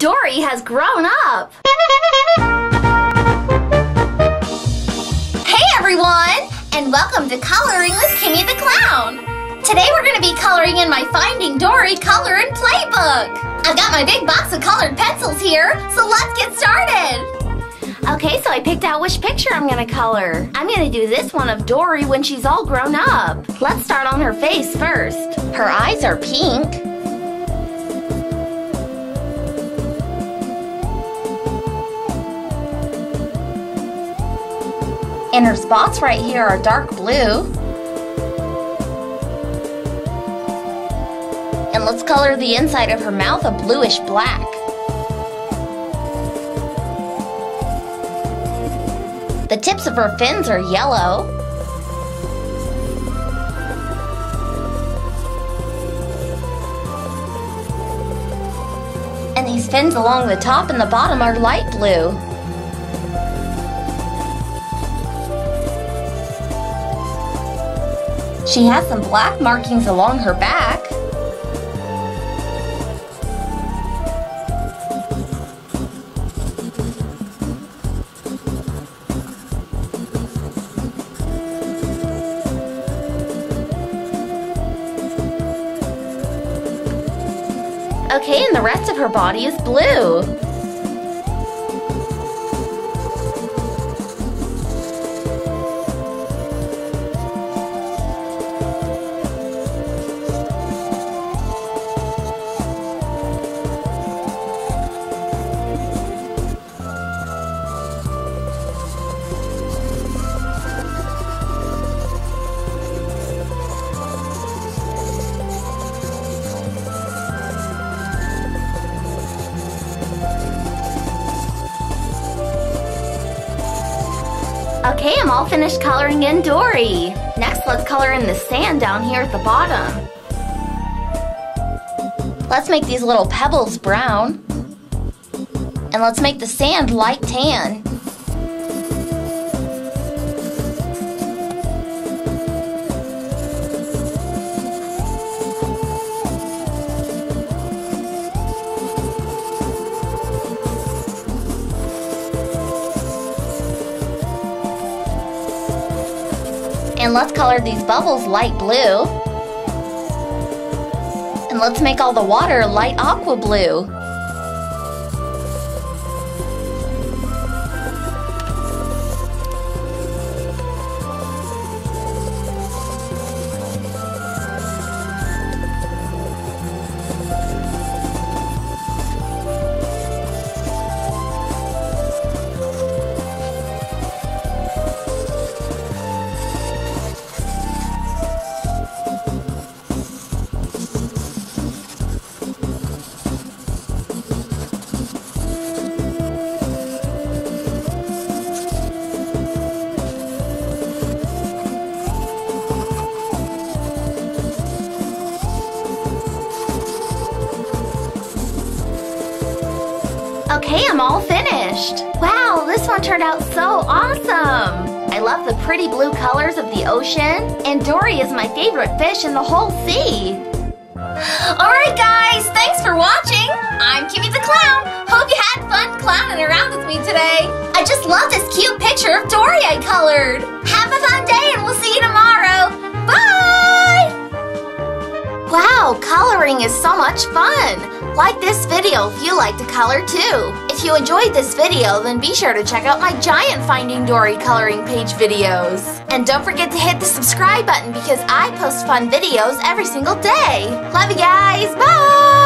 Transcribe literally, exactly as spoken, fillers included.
Dory has grown up! Hey everyone! And welcome to Coloring with Kimmy the Clown! Today we're going to be coloring in my Finding Dory Color and Playbook! I've got my big box of colored pencils here, so let's get started! Okay, so I picked out which picture I'm going to color. I'm going to do this one of Dory when she's all grown up. Let's start on her face first. Her eyes are pink. And her spots right here are dark blue. And let's color the inside of her mouth a bluish black. The tips of her fins are yellow. And these fins along the top and the bottom are light blue. She has some black markings along her back. Okay, and the rest of her body is blue. Okay, I'm all finished coloring in Dory. Next, let's color in the sand down here at the bottom. Let's make these little pebbles brown. And let's make the sand light tan. And let's color these bubbles light blue. And let's make all the water light aqua blue. Okay, I'm all finished. Wow, this one turned out so awesome. I love the pretty blue colors of the ocean, and Dory is my favorite fish in the whole sea. All right, guys, thanks for watching. I'm Kimmy the Clown. Hope you had fun clowning around with me today. I just love this cute picture of Dory I colored. Have a fun day, and we'll see you tomorrow. Bye! Wow, coloring is so much fun. Like this video if you like to color too. If you enjoyed this video, then be sure to check out my giant Finding Dory coloring page videos. And don't forget to hit the subscribe button because I post fun videos every single day. Love you guys. Bye!